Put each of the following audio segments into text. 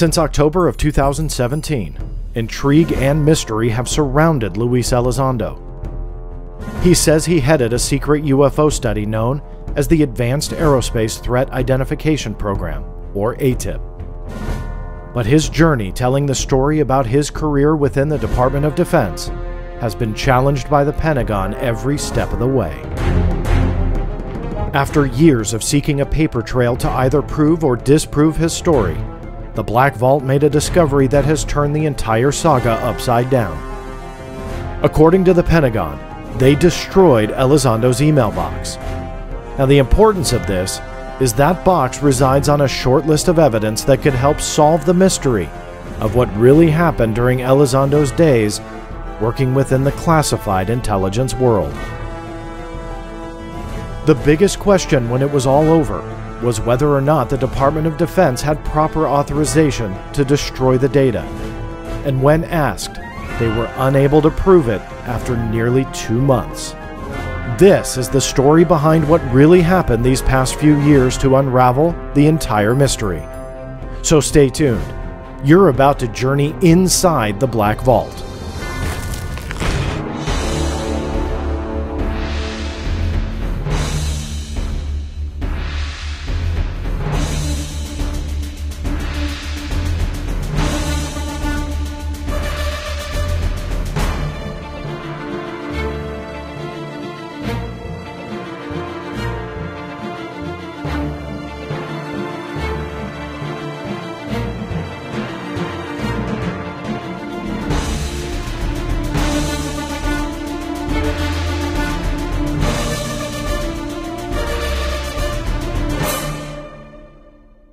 Since October of 2017, intrigue and mystery have surrounded Luis Elizondo. He says he headed a secret UFO study known as the Advanced Aerospace Threat Identification Program, or ATIP. But his journey telling the story about his career within the Department of Defense has been challenged by the Pentagon every step of the way. After years of seeking a paper trail to either prove or disprove his story, the Black Vault made a discovery that has turned the entire saga upside down. According to the Pentagon, they destroyed Elizondo's email box. Now, the importance of this is that box resides on a short list of evidence that could help solve the mystery of what really happened during Elizondo's days working within the classified intelligence world. The biggest question when it was all over was whether or not the Department of Defense had proper authorization to destroy the data, and when asked, they were unable to prove it after nearly 2 months. This is the story behind what really happened these past few years to unravel the entire mystery. So stay tuned. You're about to journey inside the Black Vault.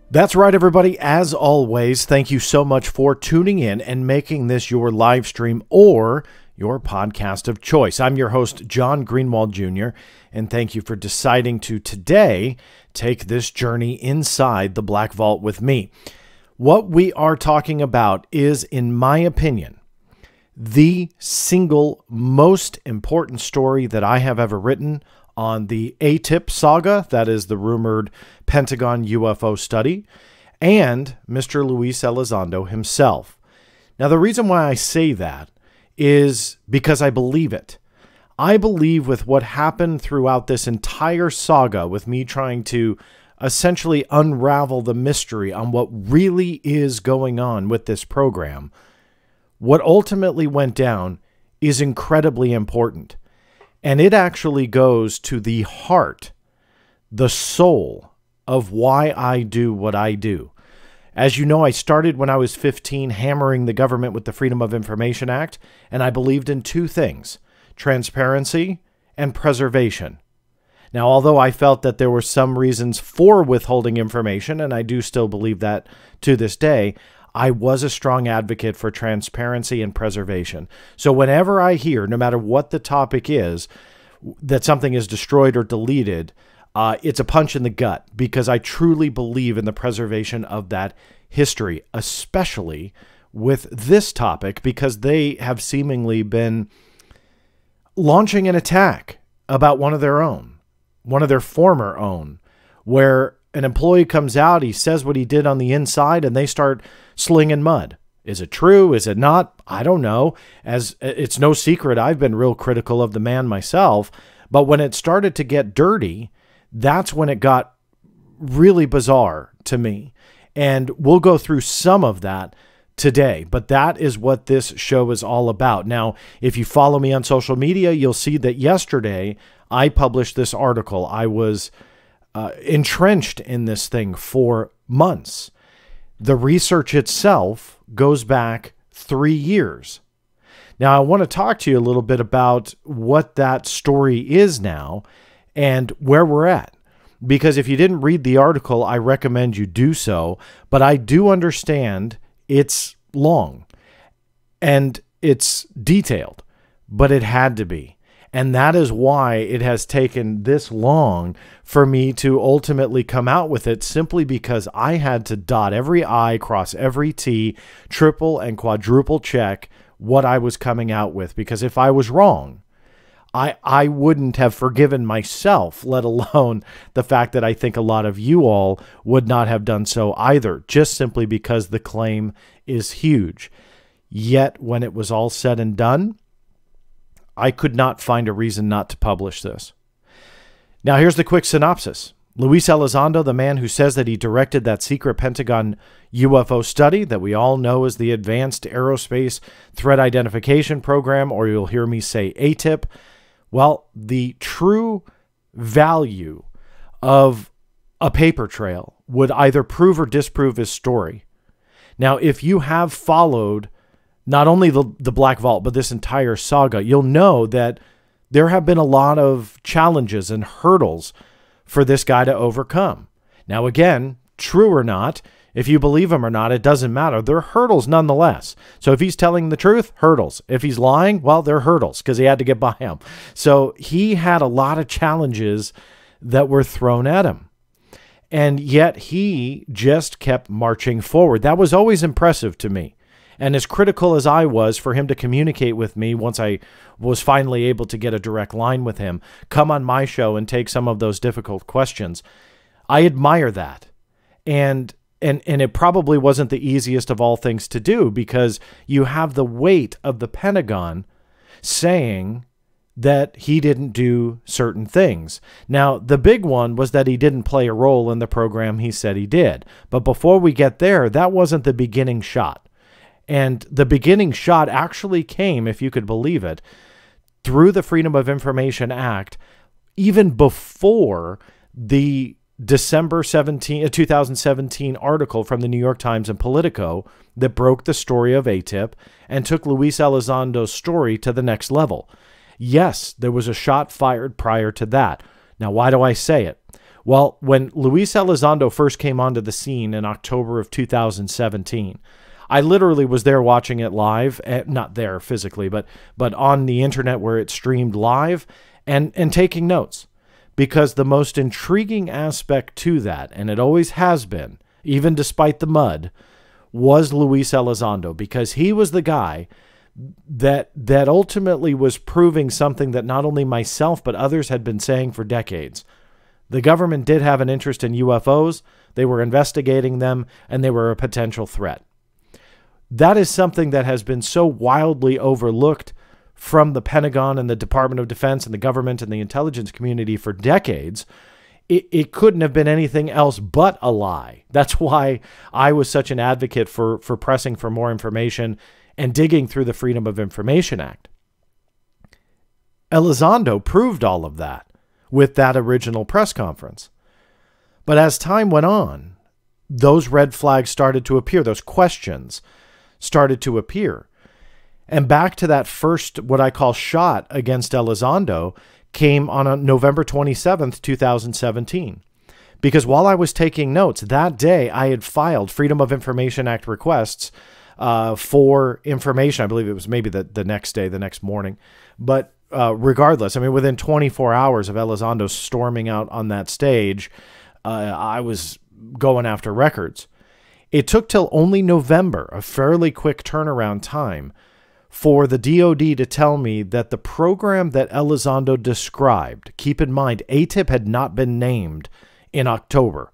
That's right, everybody. As always, thank you so much for tuning in and making this your live stream or your podcast of choice. I'm your host, John Greenwald, Jr., and thank you for deciding to today take this journey inside the Black Vault with me. What we are talking about is, in my opinion, the single most important story that I have ever written on the ATIP saga, that is the rumored Pentagon UFO study, and Mr. Luis Elizondo himself. Now, the reason why I say that is because I believe it. I believe with what happened throughout this entire saga, with me trying to essentially unravel the mystery on what really is going on with this program, what ultimately went down is incredibly important. And it actually goes to the heart, the soul of why I do what I do. As you know, I started when I was 15 hammering the government with the Freedom of Information Act, and I believed in two things: transparency and preservation. Now, although I felt that there were some reasons for withholding information, and I do still believe that to this day, I was a strong advocate for transparency and preservation. So whenever I hear, no matter what the topic is, that something is destroyed or deleted, it's a punch in the gut, because I truly believe in the preservation of that history, especially with this topic, because they have seemingly been launching an attack about one of their own, one of their former own, where an employee comes out, he says what he did on the inside, and they start slinging mud. Is it true? Is it not? I don't know. As it's no secret, I've been real critical of the man myself. But when it started to get dirty, that's when it got really bizarre to me. And we'll go through some of that today, but that is what this show is all about. Now, if you follow me on social media, you'll see that yesterday I published this article. I was entrenched in this thing for months. The research itself goes back 3 years. Now, I want to talk to you a little bit about what that story is now and where we're at, because if you didn't read the article, I recommend you do so, but I do understand it's long and it's detailed, but it had to be. And that is why it has taken this long for me to ultimately come out with it, simply because I had to dot every I, cross every T, triple and quadruple check what I was coming out with. Because if I was wrong, I wouldn't have forgiven myself, let alone the fact that I think a lot of you all would not have done so either, just simply because the claim is huge. Yet, when it was all said and done, I could not find a reason not to publish this. Now, here's the quick synopsis. Luis Elizondo, the man who says that he directed that secret Pentagon UFO study that we all know is the Advanced Aerospace Threat Identification Program, or you'll hear me say ATIP. Well, the true value of a paper trail would either prove or disprove his story. Now, if you have followed not only the Black Vault, but this entire saga, you'll know that there have been a lot of challenges and hurdles for this guy to overcome. Now, again, true or not, if you believe him or not, it doesn't matter. They're hurdles nonetheless. So if he's telling the truth, hurdles. If he's lying, well, they're hurdles because he had to get by him. So he had a lot of challenges that were thrown at him. And yet he just kept marching forward. That was always impressive to me. And as critical as I was for him to communicate with me once I was finally able to get a direct line with him, come on my show and take some of those difficult questions, I admire that. And it probably wasn't the easiest of all things to do because you have the weight of the Pentagon saying that he didn't do certain things. Now, the big one was that he didn't play a role in the program he said he did. But before we get there, that wasn't the beginning shot. And the beginning shot actually came, if you could believe it, through the Freedom of Information Act, even before the December 2017 article from the New York Times and Politico that broke the story of ATIP and took Luis Elizondo's story to the next level. Yes, there was a shot fired prior to that. Now, why do I say it? Well, when Luis Elizondo first came onto the scene in October of 2017, I literally was there watching it live, not there physically, but on the internet where it streamed live and taking notes. Because the most intriguing aspect to that, and it always has been, even despite the mud, was Luis Elizondo, because he was the guy that ultimately was proving something that not only myself but others had been saying for decades. The government did have an interest in UFOs, they were investigating them, and they were a potential threat. That is something that has been so wildly overlooked from the Pentagon and the Department of Defense and the government and the intelligence community for decades. It couldn't have been anything else but a lie. That's why I was such an advocate for pressing for more information and digging through the Freedom of Information Act. Elizondo proved all of that with that original press conference. But as time went on, those red flags started to appear. Those questions started to appear. And back to that first, what I call shot against Elizondo, came on November 27th, 2017. Because while I was taking notes, that day I had filed Freedom of Information Act requests for information. I believe it was maybe the next day, the next morning. But regardless, I mean, within 24 hours of Elizondo storming out on that stage, I was going after records. It took till only November, a fairly quick turnaround time, for the DOD to tell me that the program that Elizondo described, keep in mind, ATIP had not been named in October.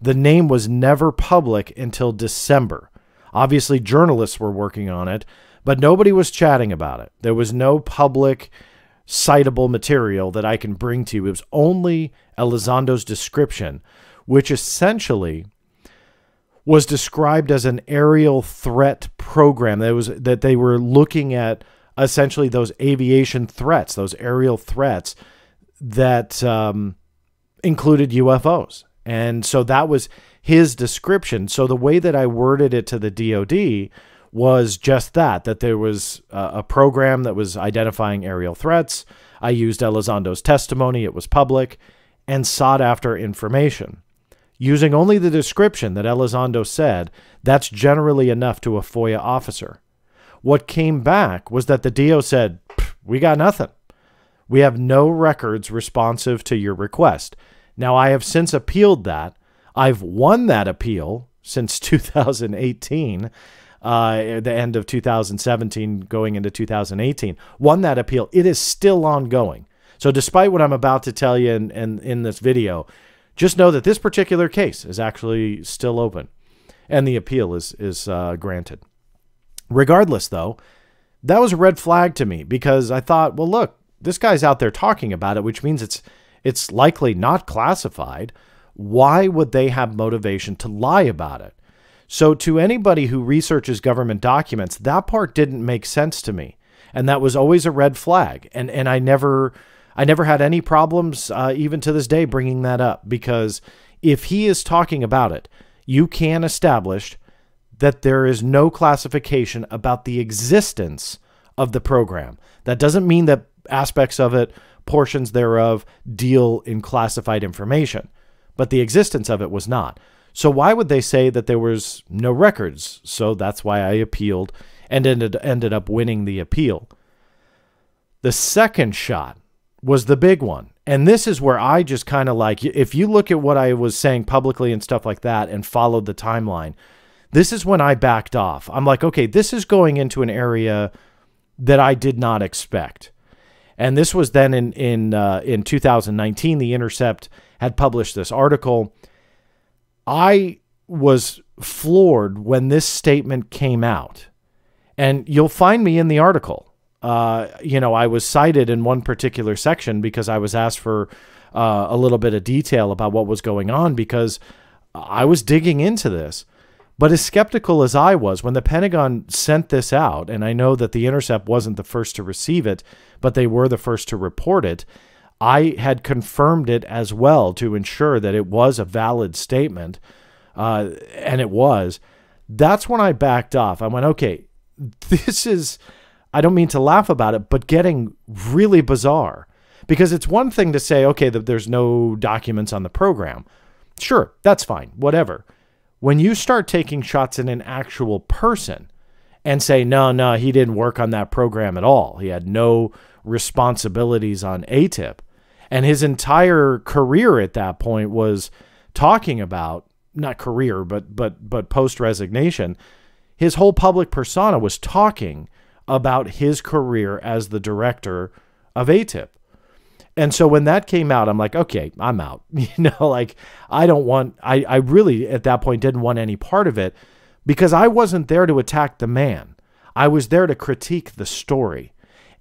The name was never public until December. Obviously, journalists were working on it, but nobody was chatting about it. There was no public citable material that I can bring to you. It was only Elizondo's description, which essentially was described as an aerial threat program that they were looking at, essentially those aviation threats, those aerial threats that included UFOs. And so that was his description. So the way that I worded it to the DOD was just that there was a program that was identifying aerial threats. I used Elizondo's testimony. It was public and sought after information. Using only the description that Elizondo said, that's generally enough to a FOIA officer. What came back was that the DO said, we got nothing. We have no records responsive to your request. Now, I have since appealed that. I've won that appeal since 2018. at the end of 2017 going into 2018, won that appeal. It is still ongoing. So despite what I'm about to tell you in this video, just know that this particular case is actually still open and the appeal is granted. Regardless, though, that was a red flag to me because I thought, well, look, this guy's out there talking about it, which means it's likely not classified. Why would they have motivation to lie about it? So to anybody who researches government documents, that part didn't make sense to me. And that was always a red flag. And I never had any problems, even to this day, bringing that up. Because if he is talking about it, you can establish that there is no classification about the existence of the program. That doesn't mean that aspects of it, portions thereof, deal in classified information. But the existence of it was not. So why would they say that there was no records? So that's why I appealed and ended up winning the appeal. The second shot was the big one. And this is where I just kind of like, if you look at what I was saying publicly and stuff like that and followed the timeline, this is when I backed off. I'm like, okay, this is going into an area that I did not expect. And this was then in 2019, The Intercept had published this article. I was floored when this statement came out. And you'll find me in the article. You know, I was cited in one particular section because I was asked for a little bit of detail about what was going on because I was digging into this. But as skeptical as I was, when the Pentagon sent this out, and I know that The Intercept wasn't the first to receive it, but they were the first to report it, I had confirmed it as well to ensure that it was a valid statement, and it was. That's when I backed off. I went, okay, this is, I don't mean to laugh about it, but getting really bizarre. Because it's one thing to say, okay, that there's no documents on the program. Sure, that's fine, whatever. When you start taking shots at an actual person and say, no, he didn't work on that program at all. He had no responsibilities on ATIP. And his entire career at that point was talking about, not career, but post-resignation. His whole public persona was talking about his career as the director of ATIP. And so when that came out, I'm like, okay, I'm out. You know, like I don't want, I really at that point didn't want any part of it because I wasn't there to attack the man. I was there to critique the story.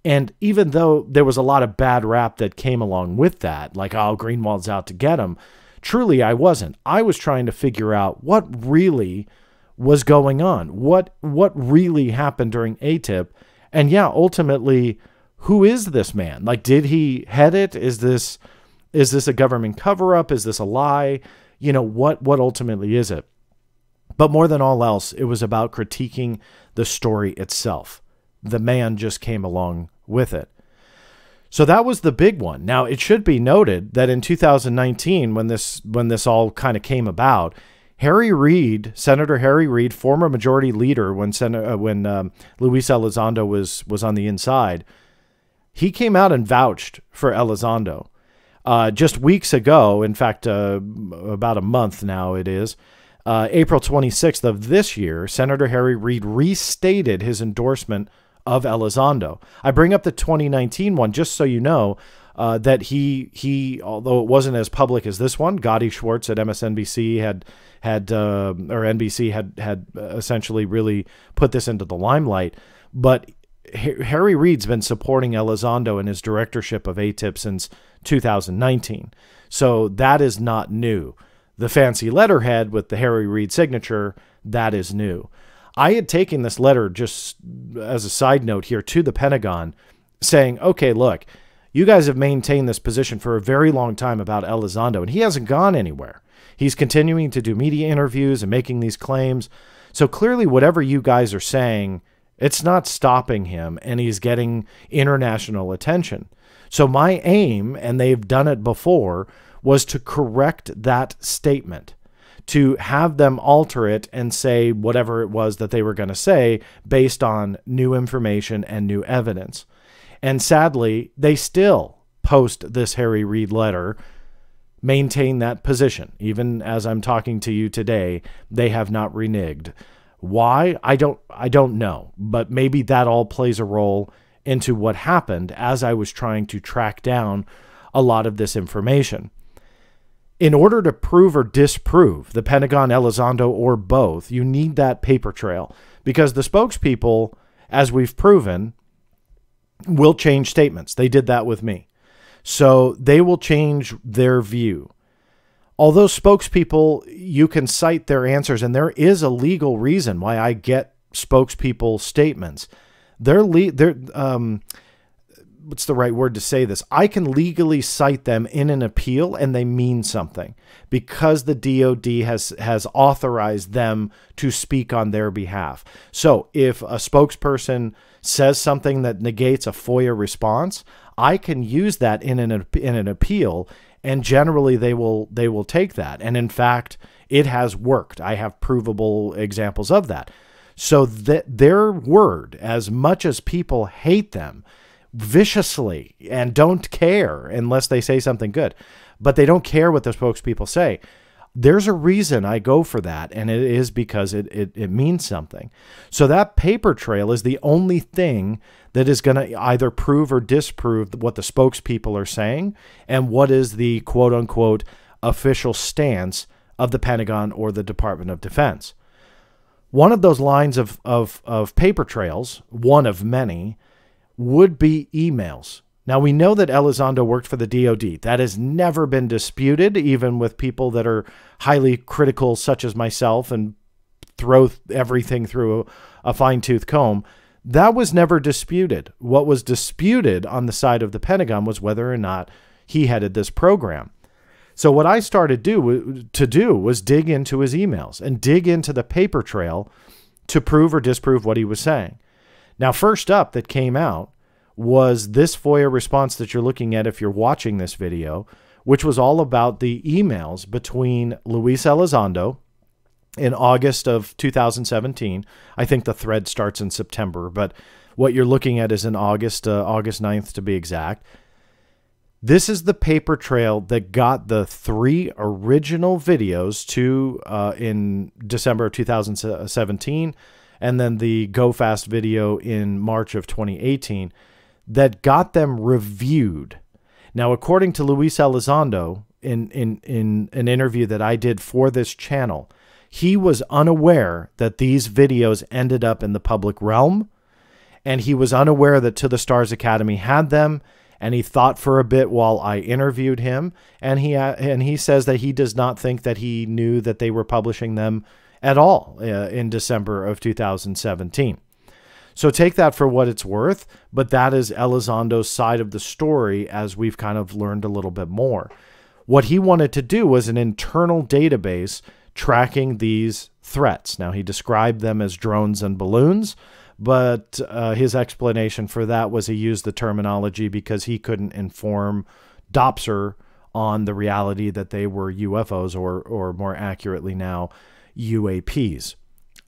And even though there was a lot of bad rap that came along with that, like, oh, Greenwald's out to get him. Truly, I wasn't. I was trying to figure out what really was going on. What really happened during ATIP? And yeah, ultimately, who is this man? Like, did he head it? Is this a government cover-up? Is this a lie? You know, what ultimately is it? But more than all else, it was about critiquing the story itself. The man just came along with it. So that was the big one. Now, it should be noted that in 2019, when this all kind of came about, Harry Reid, Senator Harry Reid, former majority leader when Luis Elizondo was on the inside, he came out and vouched for Elizondo. Just weeks ago, in fact, about a month now it is, April 26th of this year, Senator Harry Reid restated his endorsement of Elizondo. I bring up the 2019 one just so you know that he, although it wasn't as public as this one, Gotti Schwartz at MSNBC or NBC had essentially really put this into the limelight, but Harry Reid's been supporting Elizondo in his directorship of ATIP since 2019. So that is not new. The fancy letterhead with the Harry Reid signature, that is new. I had taken this letter just as a side note here to the Pentagon saying, okay, look, you guys have maintained this position for a very long time about Elizondo, and he hasn't gone anywhere. He's continuing to do media interviews and making these claims. So clearly whatever you guys are saying, it's not stopping him, and he's getting international attention. So my aim, and they've done it before, was to correct that statement, to have them alter it and say whatever it was that they were going to say based on new information and new evidence. And sadly, they still post this Harry Reid letter, maintain that position. Even as I'm talking to you today, they have not reneged. Why? I don't know, but maybe that all plays a role into what happened as I was trying to track down a lot of this information. In order to prove or disprove the Pentagon, Elizondo, or both, you need that paper trail, because the spokespeople, as we've proven, will change statements. They did that with me. So they will change their view. Although spokespeople, you can cite their answers, and there is a legal reason why I get spokespeople statements. What's the right word to say this? I can legally cite them in an appeal, and they mean something because the DOD has authorized them to speak on their behalf. So if a spokesperson says something that negates a FOIA response, I can use that in an appeal, and generally they will take that. And in fact, it has worked. I have provable examples of that. So that their word, as much as people hate them viciously and don't care unless they say something good, but they don't care what the spokespeople say. There's a reason I go for that, and it is because it means something. So that paper trail is the only thing that is going to either prove or disprove what the spokespeople are saying and what is the quote-unquote official stance of the Pentagon or the Department of Defense. One of those lines of paper trails, one of many, would be emails. Now, we know that Elizondo worked for the DOD. That has never been disputed, even with people that are highly critical, such as myself, and throw everything through a fine-tooth comb. That was never disputed. What was disputed on the side of the Pentagon was whether or not he headed this program. So what I started to do was dig into his emails and dig into the paper trail to prove or disprove what he was saying. Now, first up that came out was this FOIA response that you're looking at if you're watching this video, which was all about the emails between Luis Elizondo in August of 2017. I think the thread starts in September, but what you're looking at is in August, August 9th to be exact. This is the paper trail that got the three original videos to in December of 2017, and then the Go Fast video in March of 2018. That got them reviewed. Now, according to Luis Elizondo, in an interview that I did for this channel, he was unaware that these videos ended up in the public realm, and he was unaware that To the Stars Academy had them, and he thought for a bit while I interviewed him, and he says that he does not think that he knew that they were publishing them at all in December of 2017. So take that for what it's worth, but that is Elizondo's side of the story as we've kind of learned a little bit more. What he wanted to do was an internal database tracking these threats. Now, he described them as drones and balloons, but his explanation for that was he used the terminology because he couldn't inform DOPSR on the reality that they were UFOs or more accurately now, UAPs.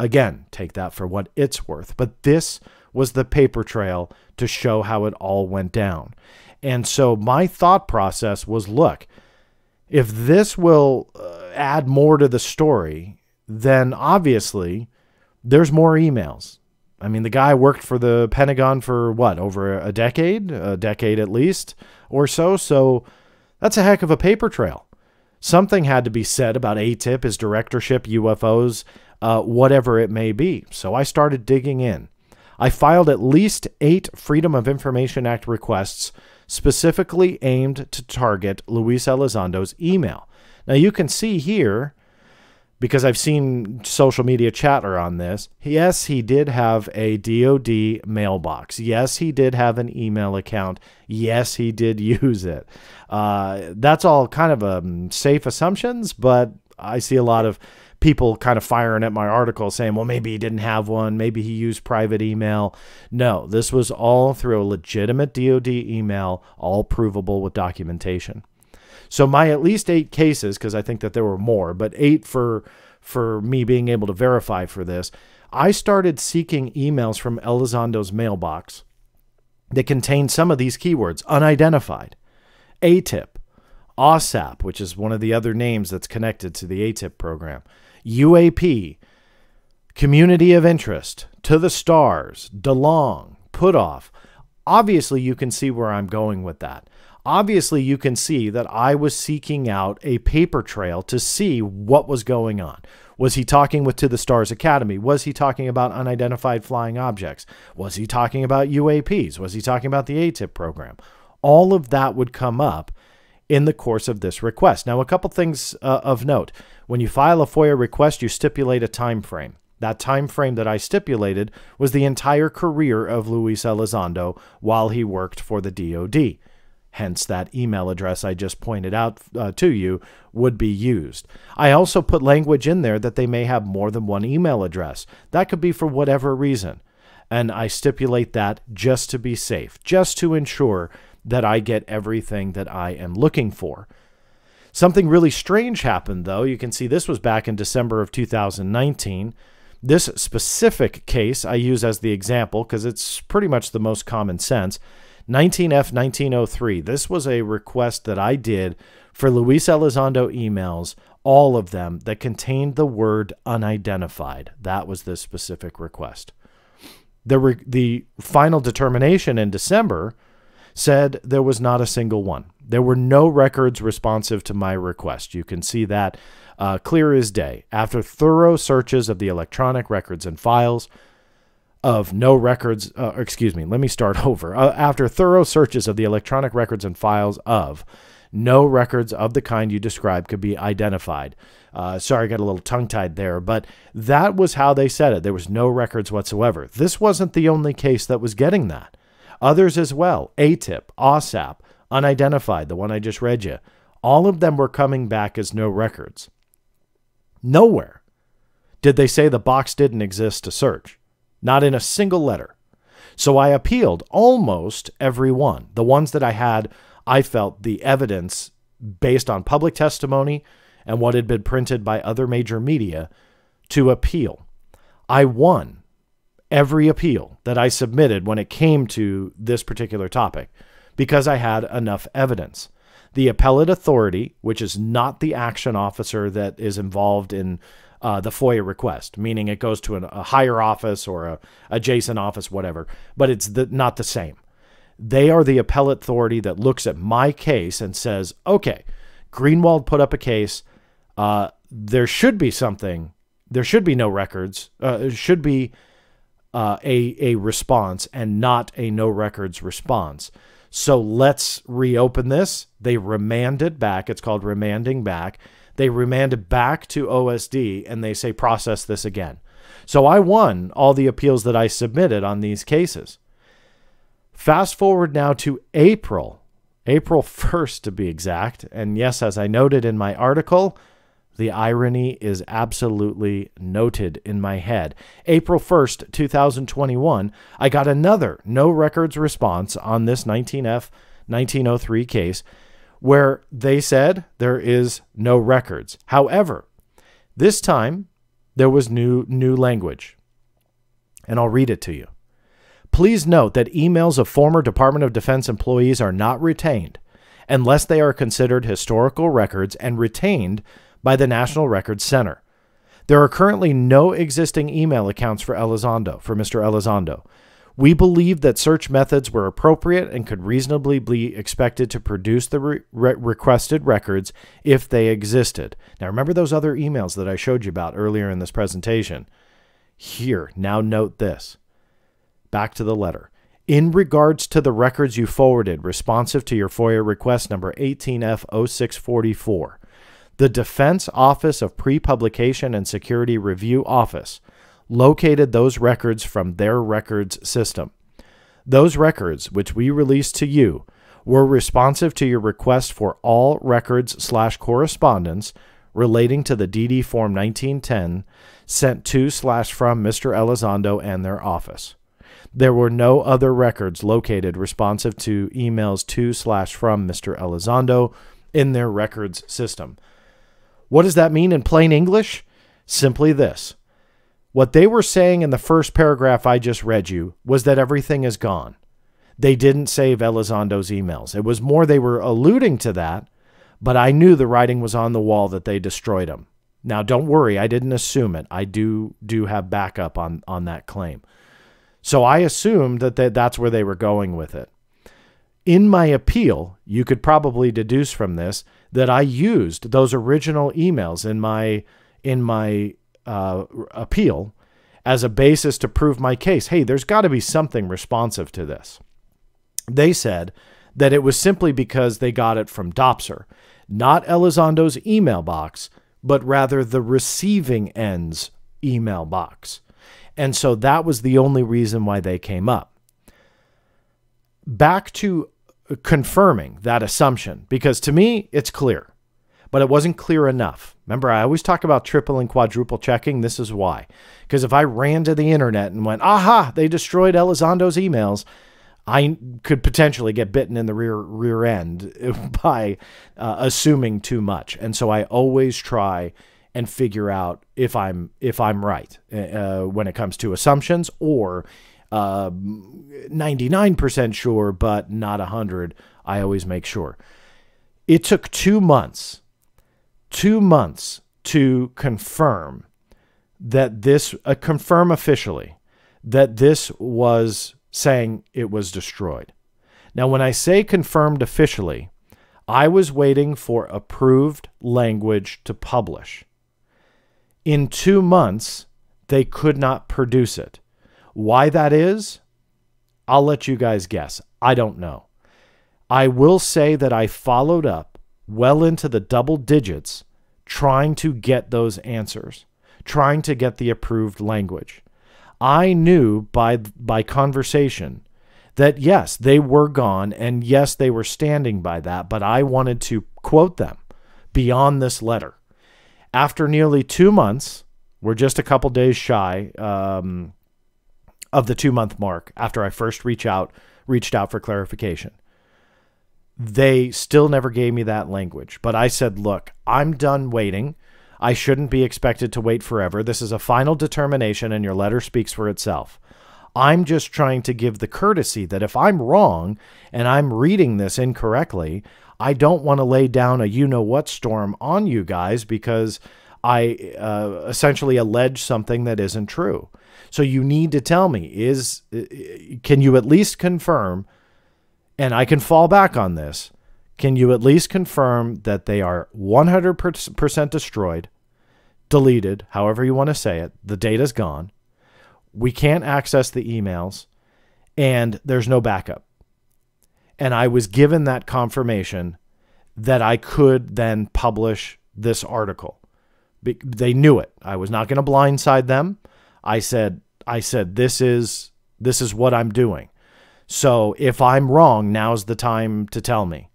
Again, take that for what it's worth. But this was the paper trail to show how it all went down. And so my thought process was, look, if this will add more to the story, then obviously there's more emails. I mean, the guy worked for the Pentagon for what, over a decade at least or so. So that's a heck of a paper trail. Something had to be said about ATIP, his directorship, UFOs, whatever it may be. So I started digging in. I filed at least 8 Freedom of Information Act requests specifically aimed to target Luis Elizondo's email. Now, you can see here, because I've seen social media chatter on this, yes, he did have a DOD mailbox. Yes, he did have an email account. Yes, he did use it. That's all kind of safe assumptions, but I see a lot of people kind of firing at my article saying, well, maybe he didn't have one. Maybe he used private email. No, this was all through a legitimate DOD email, all provable with documentation. So my at least 8 cases, because I think that there were more, but 8 for me being able to verify for this, I started seeking emails from Elizondo's mailbox that contained some of these keywords: unidentified, ATIP, OUSDI, which is one of the other names that's connected to the ATIP program, UAP, Community of Interest, To the Stars, DeLong, Putoff. Obviously, you can see where I'm going with that. Obviously, you can see that I was seeking out a paper trail to see what was going on. Was he talking with To the Stars Academy? Was he talking about unidentified flying objects? Was he talking about UAPs? Was he talking about the ATIP program? All of that would come up in the course of this request. Now, a couple things of note. When you file a FOIA request, you stipulate a time frame. That time frame that I stipulated was the entire career of Luis Elizondo while he worked for the DOD. Hence, that email address I just pointed out to you would be used. I also put language in there that they may have more than one email address. That could be for whatever reason. And I stipulate that just to be safe, just to ensure that I get everything that I am looking for. Something really strange happened, though. You can see this was back in December of 2019. This specific case I use as the example because it's pretty much the most common sense. 19F1903. This was a request that I did for Luis Elizondo emails, all of them, that contained the word unidentified. That was this specific request. The final determination in December said there was not a single one. There were no records responsive to my request. You can see that clear as day. After thorough searches of the electronic records and files, after thorough searches of the electronic records and files of no records of the kind you described could be identified. Sorry, I got a little tongue-tied there, but that was how they said it. There was no records whatsoever. This wasn't the only case that was getting that. Others as well, ATIP, OSAP, unidentified, the one I just read you, all of them were coming back as no records. Nowhere did they say the box didn't exist to search. Not in a single letter. So I appealed almost every one. The ones that I had, I felt the evidence based on public testimony and what had been printed by other major media to appeal. I won every appeal that I submitted when it came to this particular topic because I had enough evidence. The appellate authority, which is not the action officer that is involved in the FOIA request, meaning it goes to a higher office or a adjacent office, whatever, but it's not the same. They are the appellate authority that looks at my case and says, okay, Greenwald put up a case. There should be something. There should be no records. It should be a response and not a no records response. So let's reopen this. They remand it back. It's called remanding back. They remanded back to OUSDI and they say, process this again. So I won all the appeals that I submitted on these cases. Fast forward now to April 1st to be exact. And yes, as I noted in my article, the irony is absolutely noted in my head. April 1st, 2021, I got another no records response on this 19F1903 case, where they said there is no records. However, this time there was new language. And I'll read it to you. Please note that emails of former Department of Defense employees are not retained unless they are considered historical records and retained by the National Records Center. There are currently no existing email accounts for Mr. Elizondo. We believe that search methods were appropriate and could reasonably be expected to produce the requested records if they existed. Now, remember those other emails that I showed you about earlier in this presentation? Here, now note this. Back to the letter. In regards to the records you forwarded, responsive to your FOIA request number 18F0644, the Defense Office of Pre-Publication and Security Review Office located those records from their records system. Those records, which we released to you, were responsive to your request for all records/correspondence relating to the DD Form 1910 sent to/from Mr. Elizondo and their office. There were no other records located responsive to emails to/from Mr. Elizondo in their records system. What does that mean in plain English? Simply this. What they were saying in the first paragraph I just read you was that everything is gone. They didn't save Elizondo's emails. It was more they were alluding to that, but I knew the writing was on the wall that they destroyed them. Now, don't worry, I didn't assume it. I do have backup on that claim. So I assumed that that's where they were going with it. In my appeal, you could probably deduce from this that I used those original emails in my appeal as a basis to prove my case. Hey, there's got to be something responsive to this. They said that it was simply because they got it from DOPSR, not Elizondo's email box, but rather the receiving end's email box. And so that was the only reason why they came up. Back to confirming that assumption, because to me, it's clear, but it wasn't clear enough. Remember, I always talk about triple and quadruple checking. This is why. Because if I ran to the internet and went, aha, they destroyed Elizondo's emails, I could potentially get bitten in the rear end by assuming too much. And so I always try and figure out if I'm right when it comes to assumptions, or 99% sure, but not 100. I always make sure. It took 2 months, 2 months to confirm that this, confirm officially that this was saying it was destroyed. Now, when I say confirmed officially, I was waiting for approved language to publish. In 2 months, they could not produce it. Why that is, I'll let you guys guess. I don't know. I will say that I followed up well into the double digits trying to get those answers, trying to get the approved language. I knew by conversation that, yes, they were gone, and yes, they were standing by that, but I wanted to quote them beyond this letter. After nearly 2 months, we're just a couple days shy of the 2 month mark after I first reached out for clarification. They still never gave me that language, but I said, look, I'm done waiting. I shouldn't be expected to wait forever. This is a final determination, and your letter speaks for itself. I'm just trying to give the courtesy that if I'm wrong and I'm reading this incorrectly, I don't want to lay down a you-know-what storm on you guys because I essentially allege something that isn't true. So you need to tell me, can you at least confirm, and I can fall back on this, can you at least confirm that they are 100% destroyed, deleted, however you want to say it, the data's gone, we can't access the emails, and there's no backup? And I was given that confirmation that I could then publish this article. They knew it. I was not going to blindside them. I said, this is what I'm doing. So if I'm wrong, now's the time to tell me.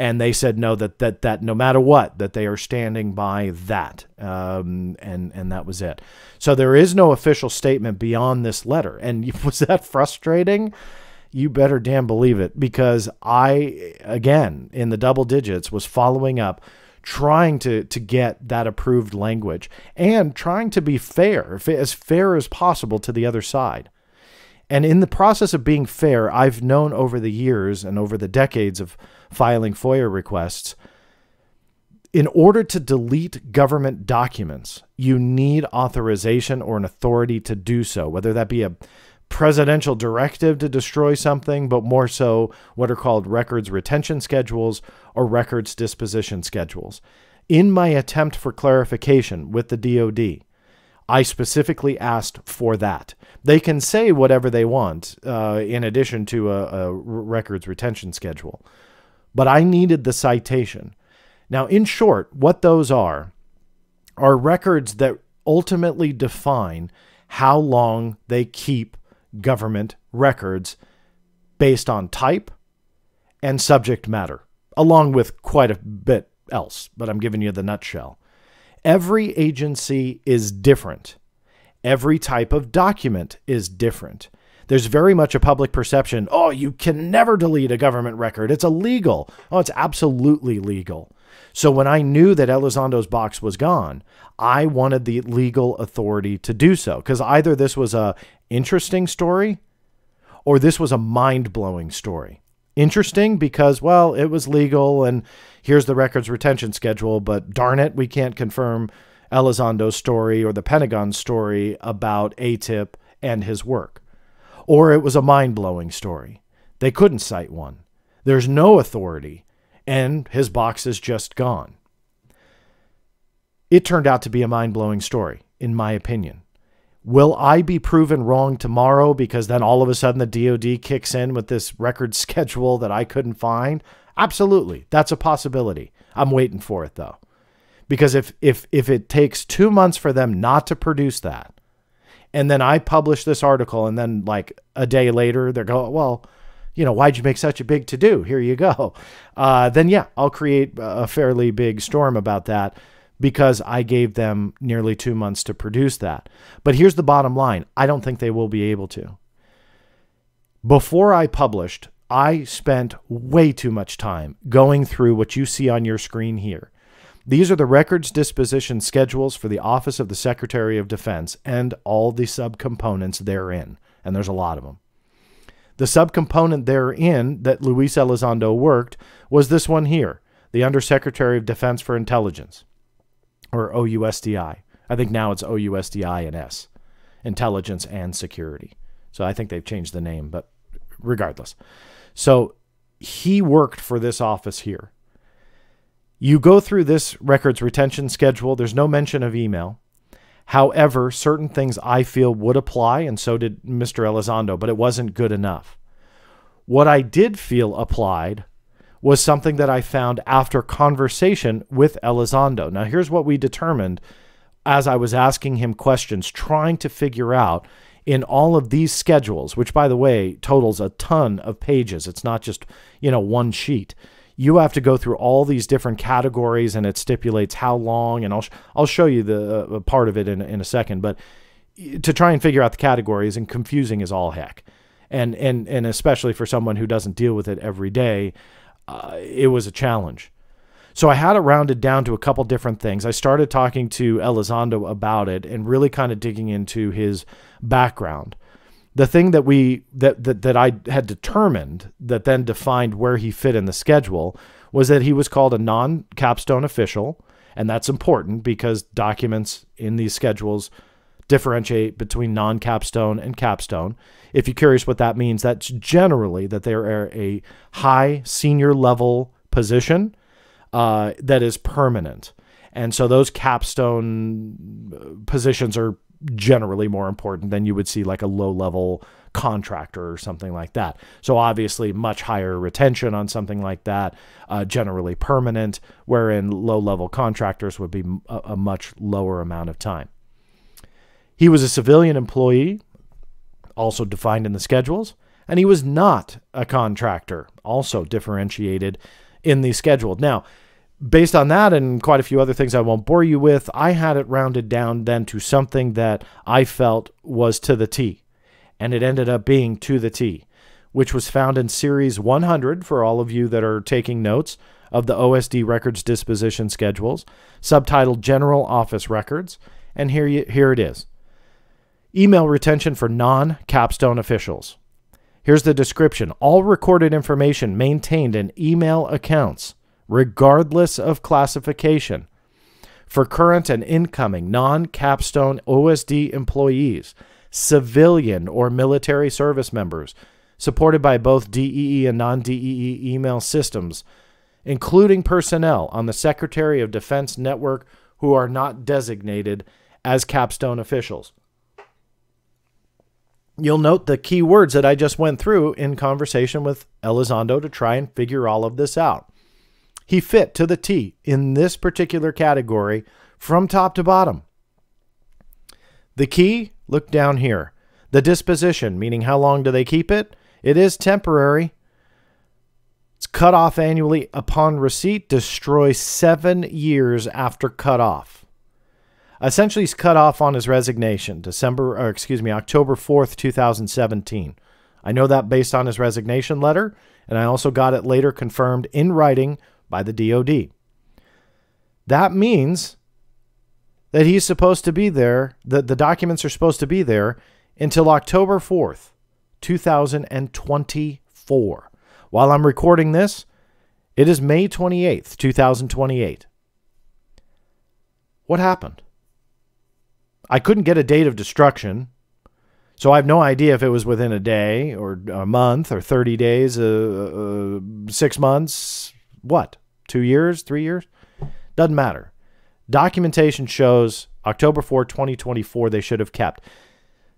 And they said, no, that no matter what, that they are standing by that. And that was it. So there is no official statement beyond this letter. And was that frustrating? You better damn believe it, because I, again, in the double digits, was following up, trying to get that approved language and trying to be fair as possible to the other side. And in the process of being fair, I've known over the years and over the decades of filing FOIA requests, in order to delete government documents, you need authorization or an authority to do so, whether that be a presidential directive to destroy something, but more so what are called records retention schedules or records disposition schedules. In my attempt for clarification with the DOD, I specifically asked for that. They can say whatever they want in addition to a records retention schedule, but I needed the citation. Now, in short, what those are records that ultimately define how long they keep government records based on type and subject matter, along with quite a bit else, but I'm giving you the nutshell. Every agency is different. Every type of document is different. There's very much a public perception, oh, you can never delete a government record. It's illegal. Oh, it's absolutely legal. So when I knew that Elizondo's box was gone, I wanted the legal authority to do so, because either this was an interesting story or this was a mind-blowing story. Interesting because, well, it was legal and here's the records retention schedule, but darn it, we can't confirm Elizondo's story or the Pentagon story about ATIP and his work. Or it was a mind-blowing story. They couldn't cite one. There's no authority, and his box is just gone. It turned out to be a mind-blowing story, in my opinion. Will I be proven wrong tomorrow because then all of a sudden the DOD kicks in with this record schedule that I couldn't find? Absolutely. That's a possibility. I'm waiting for it, though. Because if it takes 2 months for them not to produce that, and then I publish this article, and then like a day later, they're going, well, you know, why'd you make such a big to-do? Here you go. Then, yeah, I'll create a fairly big storm about that, because I gave them nearly 2 months to produce that. But here's the bottom line. I don't think they will be able to. Before I published, I spent way too much time going through what you see on your screen here. These are the records disposition schedules for the Office of the Secretary of Defense and all the subcomponents therein. And there's a lot of them. The subcomponent therein that Luis Elizondo worked was this one here, the Undersecretary of Defense for Intelligence, or OUSDI. I think now it's OUSDI and S, Intelligence and Security. So I think they've changed the name, but regardless. So he worked for this office here. You go through this records retention schedule. There's no mention of email. However, certain things I feel would apply, and so did Mr. Elizondo, but it wasn't good enough. What I did feel applied was something that I found after conversation with Elizondo. Now, here's what we determined as I was asking him questions, trying to figure out in all of these schedules, which, by the way, totals a ton of pages. It's not just, you know, one sheet. You have to go through all these different categories, and it stipulates how long, and I'll show you the part of it in a second. But to try and figure out the categories, and confusing as all heck. And especially for someone who doesn't deal with it every day, it was a challenge. So I had it rounded down to a couple different things. I started talking to Elizondo about it and really kind of digging into his background. The thing that I had determined that then defined where he fit in the schedule was that he was called a non-capstone official, and that's important because documents in these schedules differentiate between non-capstone and capstone. If you're curious what that means, that's generally that they are a high senior level position that is permanent. And so those capstone positions are generally more important than you would see like a low level contractor or something like that. So obviously much higher retention on something like that, generally permanent, wherein low level contractors would be a much lower amount of time. He was a civilian employee, also defined in the schedules, and he was not a contractor, also differentiated in the schedule. Now, based on that and quite a few other things I won't bore you with, I had it rounded down then to something that I felt was to the T, and it ended up being to the T, which was found in Series 100 for all of you that are taking notes of the OSD Records Disposition Schedules, subtitled General Office Records, and here it is. Email retention for non-capstone officials. Here's the description. All recorded information maintained in email accounts, regardless of classification, for current and incoming non-capstone OSD employees, civilian or military service members, supported by both DEE and non-DEE email systems, including personnel on the Secretary of Defense Network who are not designated as capstone officials. You'll note the key words that I just went through in conversation with Elizondo to try and figure all of this out. He fit to the T in this particular category from top to bottom. The key, look down here. The disposition, meaning how long do they keep it? It is temporary. It's cut off annually upon receipt, destroy 7 years after cut off. Essentially, he's cut off on his resignation, October 4th, 2017. I know that based on his resignation letter, and I also got it later confirmed in writing by the DOD. That means that he's supposed to be there, that the documents are supposed to be there until October 4th, 2024. While I'm recording this, it is May 28th, 2028. What happened? I couldn't get a date of destruction, so I have no idea if it was within a day or a month or 30 days, 6 months, what, 2 years, 3 years? Doesn't matter. Documentation shows October 4, 2024, they should have kept.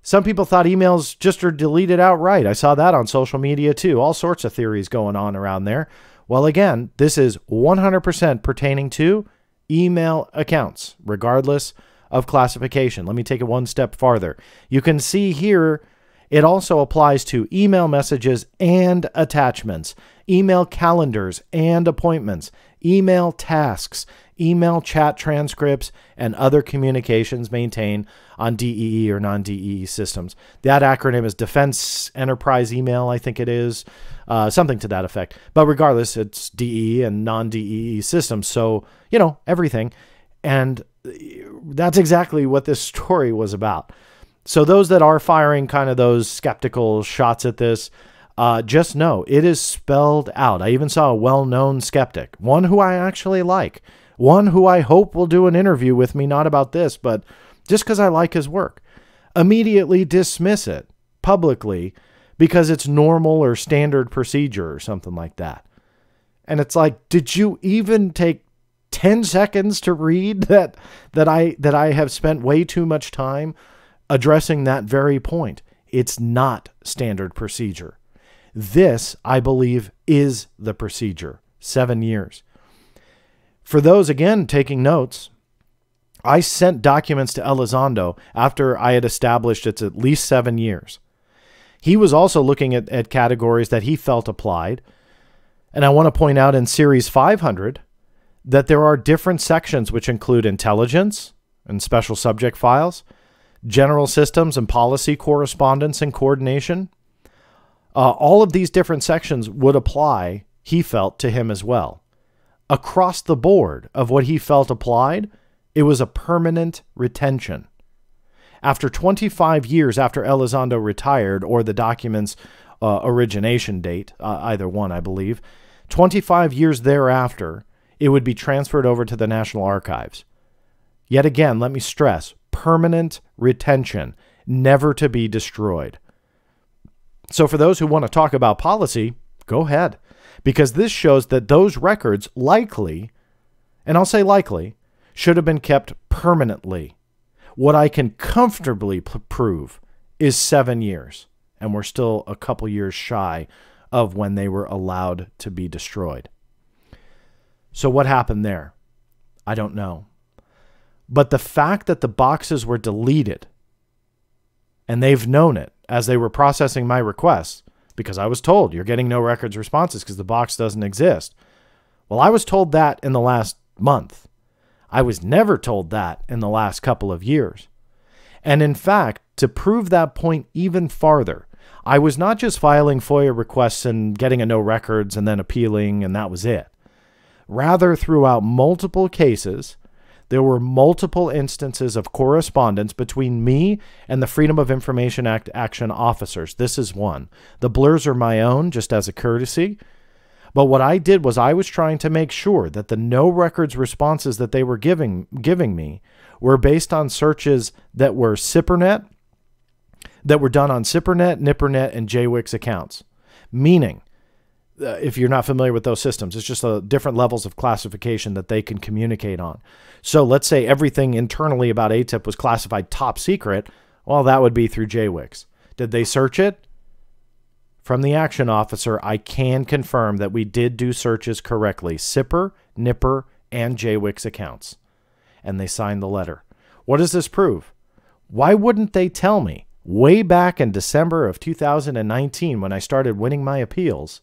Some people thought emails just are deleted outright. I saw that on social media too. All sorts of theories going on around there. Well, again, this is 100% pertaining to email accounts, regardless of classification. Let me take it one step farther. You can see here, it also applies to email messages and attachments, email calendars and appointments, email tasks, email chat transcripts, and other communications maintained on DEE or non-DEE systems. That acronym is Defense Enterprise Email, I think it is, something to that effect. But regardless, it's DEE and non-DEE systems, so, you know, everything. And that's exactly what this story was about. So those that are firing kind of those skeptical shots at this, just know it is spelled out. I even saw a well-known skeptic, one who I actually like, one who I hope will do an interview with me, not about this, but just because I like his work, immediately dismiss it publicly because it's normal or standard procedure or something like that. And it's like, did you even take 10 seconds to read that I have spent way too much time addressing that very point? It's not standard procedure. This, I believe, is the procedure. 7 years. For those, again, taking notes, I sent documents to Elizondo after I had established it's at least 7 years. He was also looking at categories that he felt applied. And I want to point out in Series 500 that there are different sections which include intelligence and special subject files, general systems and policy correspondence and coordination. All of these different sections would apply, he felt, to him as well. Across the board of what he felt applied, it was a permanent retention. After 25 years after Elizondo retired, or the document's origination date, either one, I believe, 25 years thereafter, it would be transferred over to the National Archives. Yet again, let me stress, permanent retention, never to be destroyed. So for those who want to talk about policy, go ahead, because this shows that those records likely, and I'll say likely, should have been kept permanently. What I can comfortably prove is 7 years, and we're still a couple years shy of when they were allowed to be destroyed. So what happened there? I don't know. But the fact that the boxes were deleted, and they've known it as they were processing my requests, because I was told you're getting no records responses because the box doesn't exist. Well, I was told that in the last month. I was never told that in the last couple of years. And in fact, to prove that point even farther, I was not just filing FOIA requests and getting a no records and then appealing and that was it. Rather, throughout multiple cases, there were multiple instances of correspondence between me and the Freedom of Information Act action officers. This is one. The blurs are my own, just as a courtesy. But what I did was I was trying to make sure that the no records responses that they were giving me were based on searches that were SIPRNET, that were done on SIPRNET, NIPRNET, and JWICS accounts. Meaning, if you're not familiar with those systems, it's just different levels of classification that they can communicate on. So let's say everything internally about ATIP was classified top secret. Well, that would be through JWICS. Did they search it? From the action officer, I can confirm that we did do searches correctly. SIPR, NIPR, and JWICS accounts. And they signed the letter. What does this prove? Why wouldn't they tell me way back in December of 2019 when I started winning my appeals?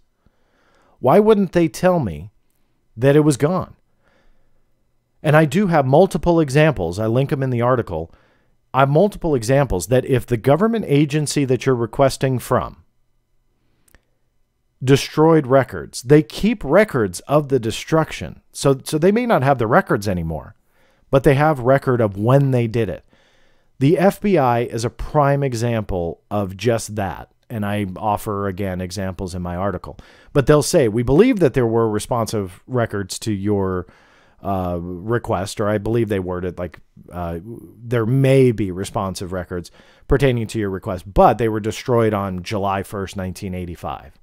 Why wouldn't they tell me that it was gone? And I do have multiple examples. I link them in the article. I have multiple examples that if the government agency that you're requesting from destroyed records, they keep records of the destruction. So they may not have the records anymore, but they have record of when they did it. The FBI is a prime example of just that. And I offer, again, examples in my article. But they'll say, we believe that there were responsive records to your request, or I believe they worded like there may be responsive records pertaining to your request, but they were destroyed on July 1st, 1985.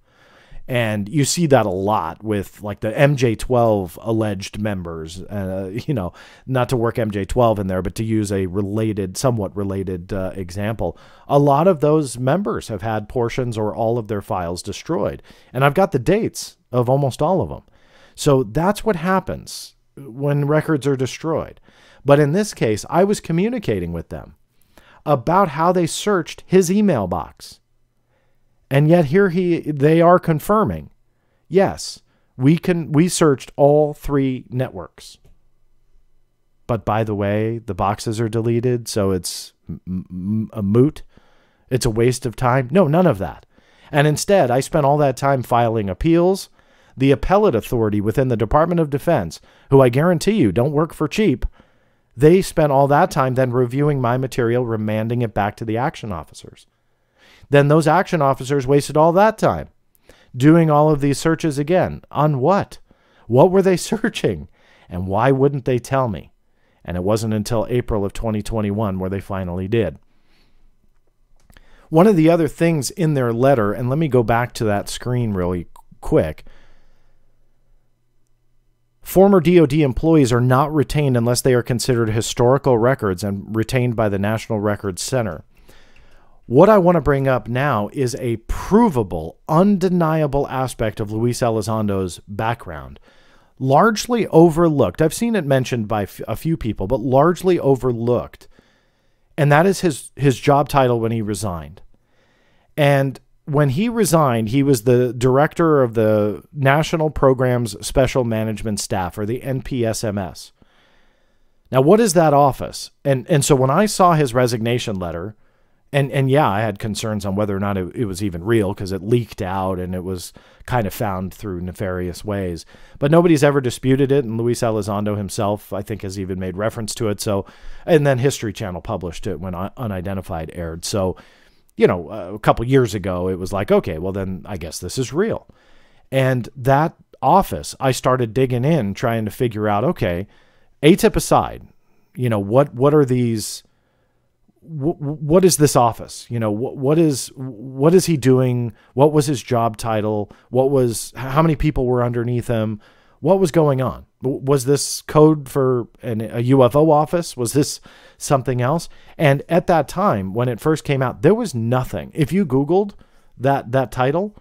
And you see that a lot with like the MJ-12 alleged members, you know, not to work MJ-12 in there, but to use a related, somewhat related example. A lot of those members have had portions or all of their files destroyed. And I've got the dates of almost all of them. So that's what happens when records are destroyed. But in this case, I was communicating with them about how they searched his email box. And yet here they are confirming, yes, we searched all three networks. But by the way, the boxes are deleted, so it's a moot. It's a waste of time. No, none of that. And instead, I spent all that time filing appeals. The appellate authority within the Department of Defense, who I guarantee you don't work for cheap, they spent all that time then reviewing my material, remanding it back to the action officers. Then those action officers wasted all that time doing all of these searches again. On what? What were they searching? And why wouldn't they tell me? And it wasn't until April of 2021 where they finally did. One of the other things in their letter, and let me go back to that screen really quick. Former DoD employees are not retained unless they are considered historical records and retained by the National Records Center. What I want to bring up now is a provable, undeniable aspect of Luis Elizondo's background, largely overlooked. I've seen it mentioned by a few people, but largely overlooked. And that is his job title when he resigned. And when he resigned, he was the director of the National Programs Special Management Staff, or the NPSMS. Now, what is that office? And so when I saw his resignation letter, and yeah, I had concerns on whether or not it was even real because it leaked out and it was kind of found through nefarious ways. But nobody's ever disputed it, and Luis Elizondo himself, I think, has even made reference to it. So, and then History Channel published it when Unidentified aired. So, you know, a couple years ago, it was like, okay, well, then I guess this is real. And that office, I started digging in, trying to figure out, okay, ATIP aside, you know, what are these, what is this office? You know, what is he doing? What was his job title? What was, how many people were underneath him? What was going on? Was this code for a UFO office? Was this something else? And at that time, when it first came out, there was nothing. If you Googled that title,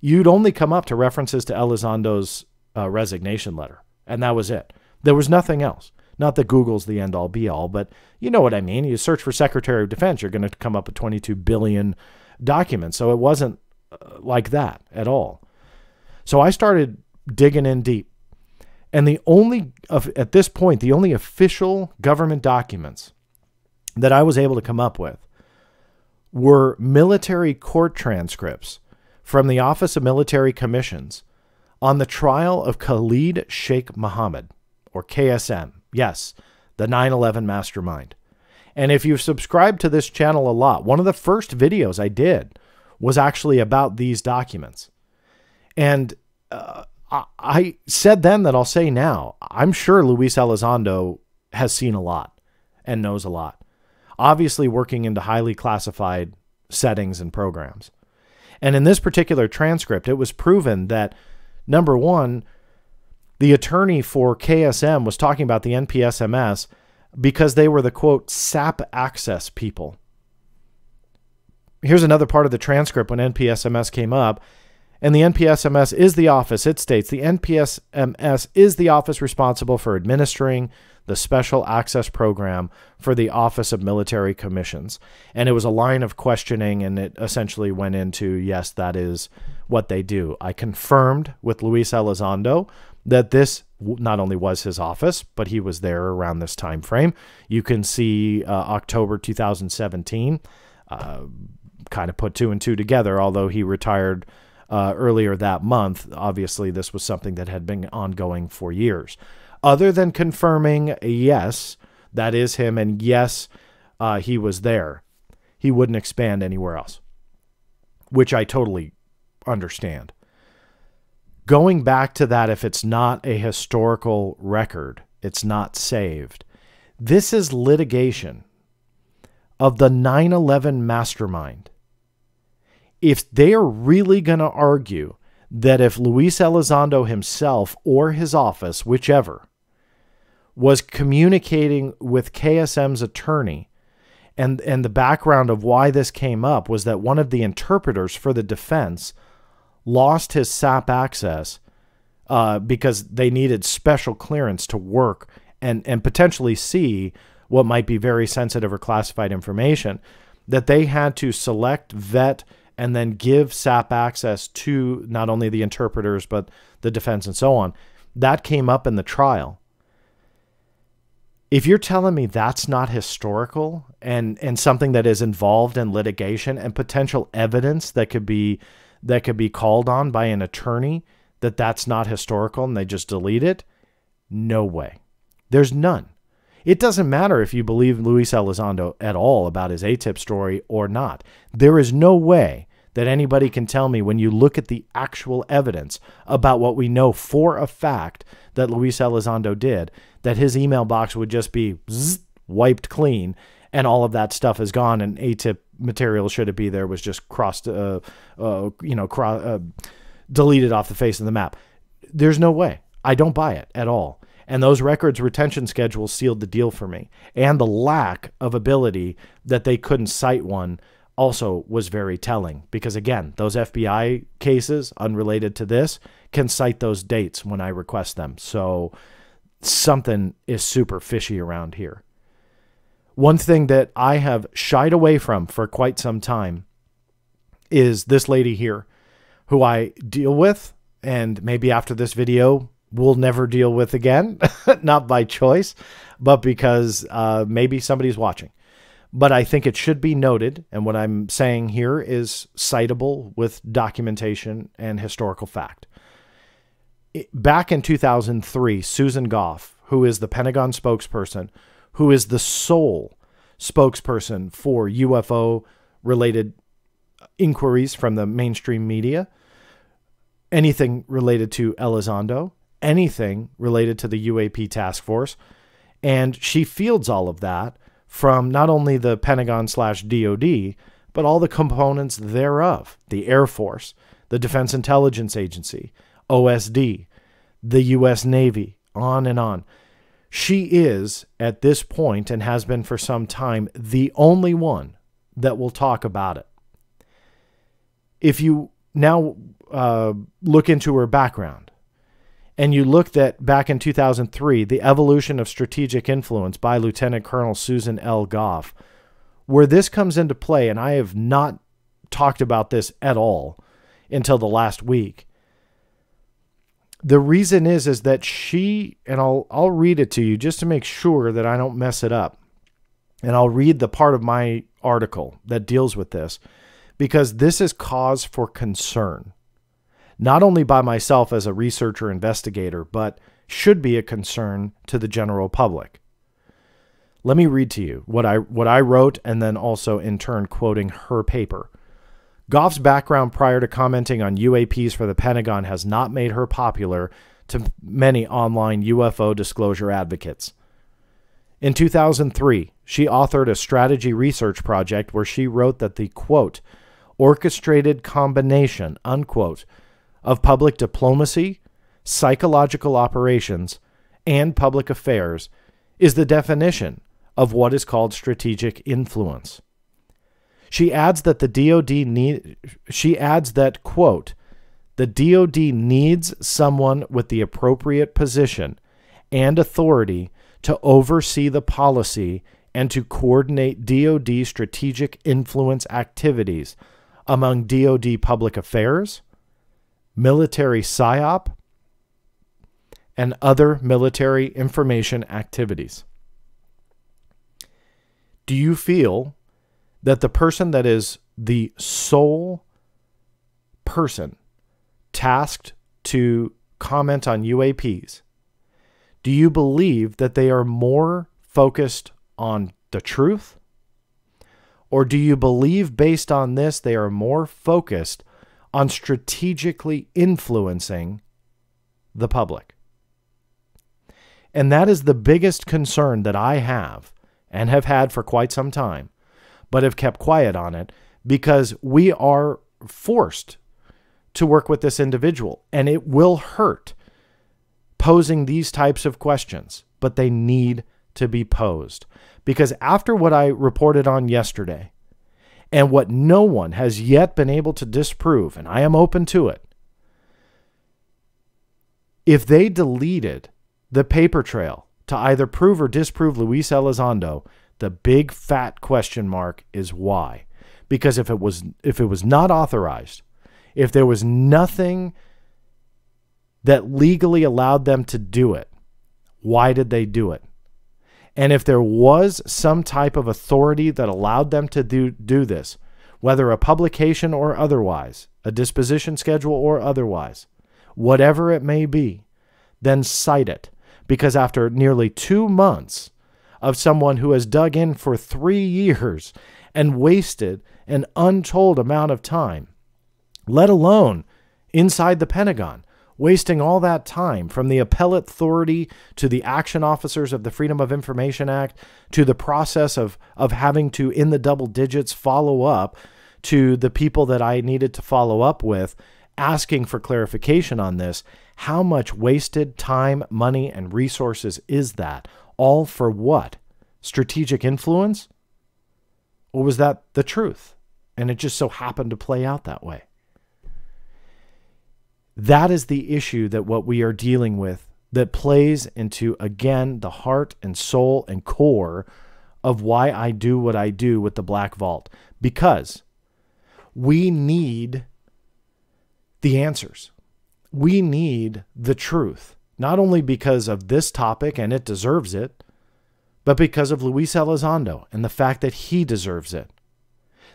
you'd only come up to references to Elizondo's resignation letter. And that was it. There was nothing else. Not that Google's the end-all be-all, but you know what I mean. You search for Secretary of Defense, you're going to come up with 22 billion documents. So it wasn't like that at all. So I started digging in deep. And the only, at this point, the only official government documents that I was able to come up with were military court transcripts from the Office of Military Commissions on the trial of Khalid Sheikh Mohammed, or KSM. Yes, the 9/11 mastermind. And if you've subscribed to this channel a lot, one of the first videos I did was actually about these documents. And I said then that I'll say now, I'm sure Luis Elizondo has seen a lot and knows a lot, obviously working into highly classified settings and programs. And in this particular transcript, it was proven that, number one, the attorney for KSM was talking about the NPSMS because they were the, quote, SAP access people. Here's another part of the transcript when NPSMS came up. And the NPSMS is the office. It states the NPSMS is the office responsible for administering the special access program for the Office of Military Commissions. And it was a line of questioning, and it essentially went into, yes, that is what they do. I confirmed with Luis Elizondo that this not only was his office, but he was there around this time frame. You can see October 2017, kind of put two and two together, although he retired earlier that month. Obviously, this was something that had been ongoing for years. Other than confirming, yes, that is him, and yes, he was there, he wouldn't expand anywhere else, which I totally understand. Going back to that, if it's not a historical record, It's not saved. This is litigation of the 9/11 mastermind. If they are really going to argue that if Luis Elizondo himself or his office, whichever, was communicating with KSM's attorney, and the background of why this came up was that one of the interpreters for the defense lost his SAP access because they needed special clearance to work and potentially see what might be very sensitive or classified information, that they had to select, vet, and then give SAP access to not only the interpreters, but the defense and so on. That came up in the trial. If you're telling me that's not historical and something that is involved in litigation and potential evidence that could be called on by an attorney, that that's not historical and they just delete it, no way. There's none. It doesn't matter if you believe Luis Elizondo at all about his ATIP story or not. There is no way that anybody can tell me, when you look at the actual evidence about what we know for a fact that Luis Elizondo did, that his email box would just be wiped clean and all of that stuff is gone, and ATIP material, should it be there, was just crossed, deleted off the face of the map. There's no way. I don't buy it at all. And those records retention schedules sealed the deal for me. And the lack of ability that they couldn't cite one also was very telling. Because again, those FBI cases, unrelated to this, can cite those dates when I request them. So something is super fishy around here. One thing that I have shied away from for quite some time is this lady here, who I deal with, and maybe after this video, we'll never deal with again, not by choice, but because maybe somebody's watching. But I think it should be noted, and what I'm saying here is citable with documentation and historical fact. Back in 2003, Susan Gough, who is the Pentagon spokesperson, who is the sole spokesperson for UFO-related inquiries from the mainstream media, anything related to Elizondo, anything related to the UAP task force. And she fields all of that from not only the Pentagon/DOD, but all the components thereof, the Air Force, the Defense Intelligence Agency, OUSDI, the U.S. Navy, on and on. She is, at this point, and has been for some time, the only one that will talk about it. If you now look into her background, and you look that back in 2003, the evolution of strategic influence by Lieutenant Colonel Susan L. Gough, where this comes into play, and I have not talked about this at all until the last week. The reason is that she, and I'll read it to you just to make sure that I don't mess it up, and I'll read the part of my article that deals with this, because this is cause for concern, not only by myself as a researcher investigator, but should be a concern to the general public. Let me read to you what I wrote, and then also in turn quoting her paper. Gough's background prior to commenting on UAPs for the Pentagon has not made her popular to many online UFO disclosure advocates. In 2003, she authored a strategy research project where she wrote that the, quote, orchestrated combination, unquote, of public diplomacy, psychological operations, and public affairs is the definition of what is called strategic influence. She adds that the DOD she adds that, quote, the DOD needs someone with the appropriate position and authority to oversee the policy and to coordinate DOD strategic influence activities among DOD public affairs, military PSYOP, and other military information activities. Do you feel that the person that is the sole person tasked to comment on UAPs, do you believe that they are more focused on the truth? Or do you believe, based on this, they are more focused on strategically influencing the public? And that is the biggest concern that I have and have had for quite some time, but have kept quiet on it because we are forced to work with this individual, and it will hurt posing these types of questions, but they need to be posed. Because after what I reported on yesterday and what no one has yet been able to disprove, and I am open to it, if they deleted the paper trail to either prove or disprove Luis Elizondo, the big fat question mark is why. Because if it was not authorized, if there was nothing that legally allowed them to do it, why did they do it? And if there was some type of authority that allowed them to do this, whether a publication or otherwise, a disposition schedule or otherwise, whatever it may be, then cite it. Because after nearly 2 months of someone who has dug in for 3 years and wasted an untold amount of time, let alone inside the Pentagon, wasting all that time from the appellate authority to the action officers of the Freedom of Information Act to the process of having to, in the double digits, follow up to the people that I needed to follow up with, asking for clarification on this. How much wasted time, money, and resources is that? All for what? Strategic influence? Or was that the truth? And it just so happened to play out that way. That is the issue that what we are dealing with, that plays into, again, the heart and soul and core of why I do what I do with the Black Vault. Because we need the answers. We need the truth, not only because of this topic, and it deserves it, but because of Luis Elizondo and the fact that he deserves it.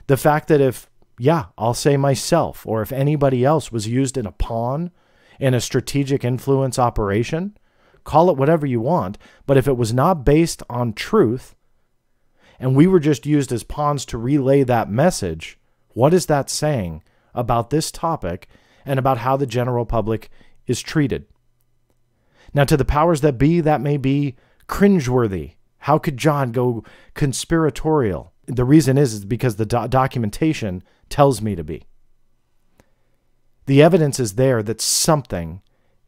The fact that if, yeah, I'll say myself, or if anybody else was used in a pawn in a strategic influence operation, call it whatever you want, but if it was not based on truth and we were just used as pawns to relay that message, what is that saying about this topic and about how the general public is treated? Now, to the powers that be, that may be cringeworthy. How could John go conspiratorial? The reason is because the documentation tells me to be. The evidence is there that something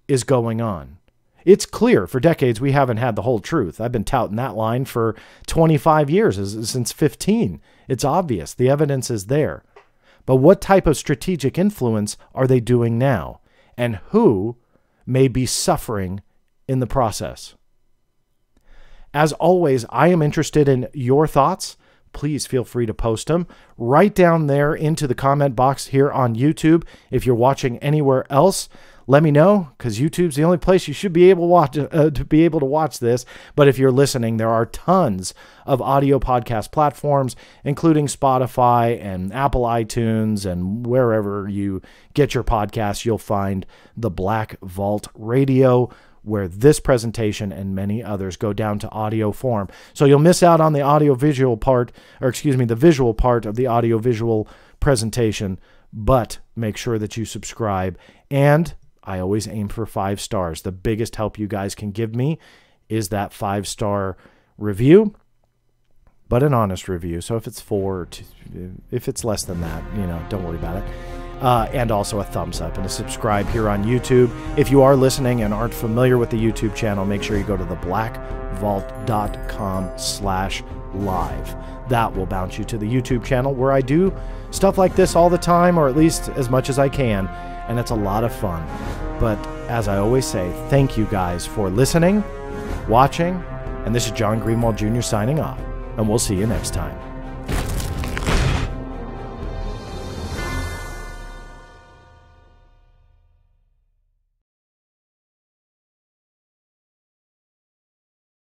is going on. It's clear for decades we haven't had the whole truth. I've been touting that line for 25 years, since 15. It's obvious. The evidence is there. But what type of strategic influence are they doing now? And who may be suffering in the process? As always, I am interested in your thoughts. Please feel free to post them right down there into the comment box here on YouTube. If you're watching anywhere else, let me know, because YouTube's the only place you should be able to watch this. But if you're listening, there are tons of audio podcast platforms, including Spotify and Apple iTunes, and wherever you get your podcasts, you'll find the Black Vault Radio, where this presentation and many others go down to audio form. So you'll miss out on the audio-visual part, or excuse me, the visual part of the audio-visual presentation, but make sure that you subscribe. And I always aim for 5 stars. The biggest help you guys can give me is that 5-star review, but an honest review. So if it's 4, if it's less than that, you know, don't worry about it. And also a thumbs up and a subscribe here on YouTube. If you are listening and aren't familiar with the YouTube channel, make sure you go to theblackvault.com/live. That will bounce you to the YouTube channel, where I do stuff like this all the time, or at least as much as I can, and it's a lot of fun. But as I always say, thank you guys for listening, watching, and this is John Greenwald, Jr. signing off, and we'll see you next time.